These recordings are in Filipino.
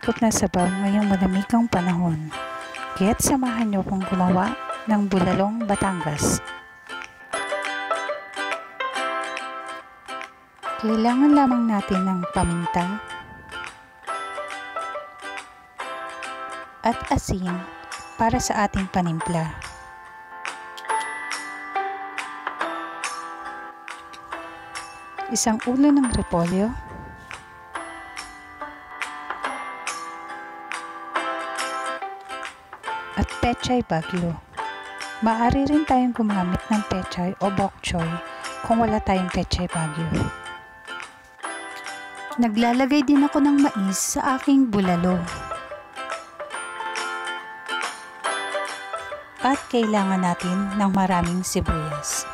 umikot na sabaw ngayong malamikang panahon. Kaya't samahan niyo kong gumawa ng bulalong Batangas. Kailangan lamang natin ng paminta at asin para sa ating panimpla. Isang ulo ng repolyo, at pechay Baguio. Maaari rin tayong gumamit ng pechay o bok choy kung wala tayong pechay Baguio. Naglalagay din ako ng mais sa aking bulalo. At kailangan natin ng maraming sibuyas.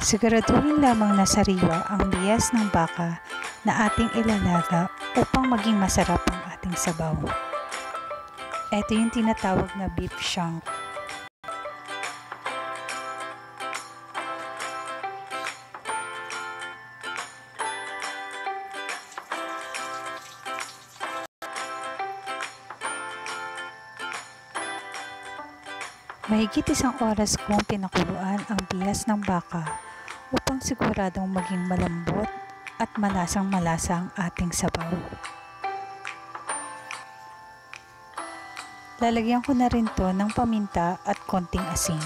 Siguraduhin lamang na sariwa ang biyas ng baka na ating ilalaga upang maging masarap ang ating sabaw. Ito yung tinatawag na beef shank. Mahigit isang oras kong pinakuluan ang biyas ng baka upang siguradong maging malambot at malasang-malasa ang ating sabaw. Lalagyan ko na rin to ng paminta at konting asin.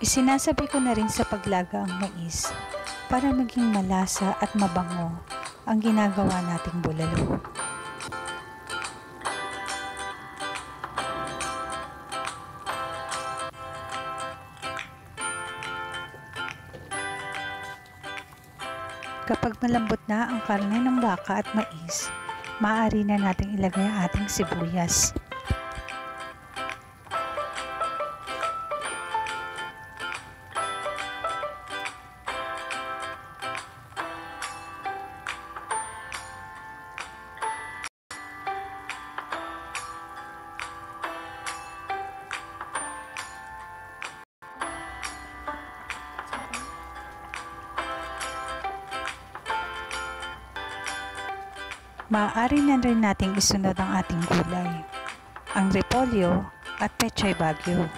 Isinasabi ko na rin sa paglaga ang mais para maging malasa at mabango ang ginagawa nating bulalo. Kapag malambot na ang karne ng baka at mais, maaari na nating ilagay ang ating sibuyas. Maaari na rin nating isunod ang ating gulay, ang repolyo at pechay Baguio.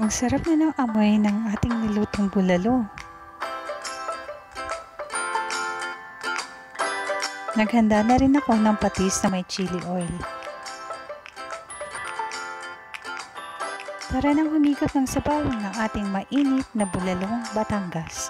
Ang sarap na ng amoy ng ating nilutong bulalo. Naghanda na rin ako ng patis na may chili oil. Tara nang humigop ng sabaw ng ating mainit na bulalong Batangas.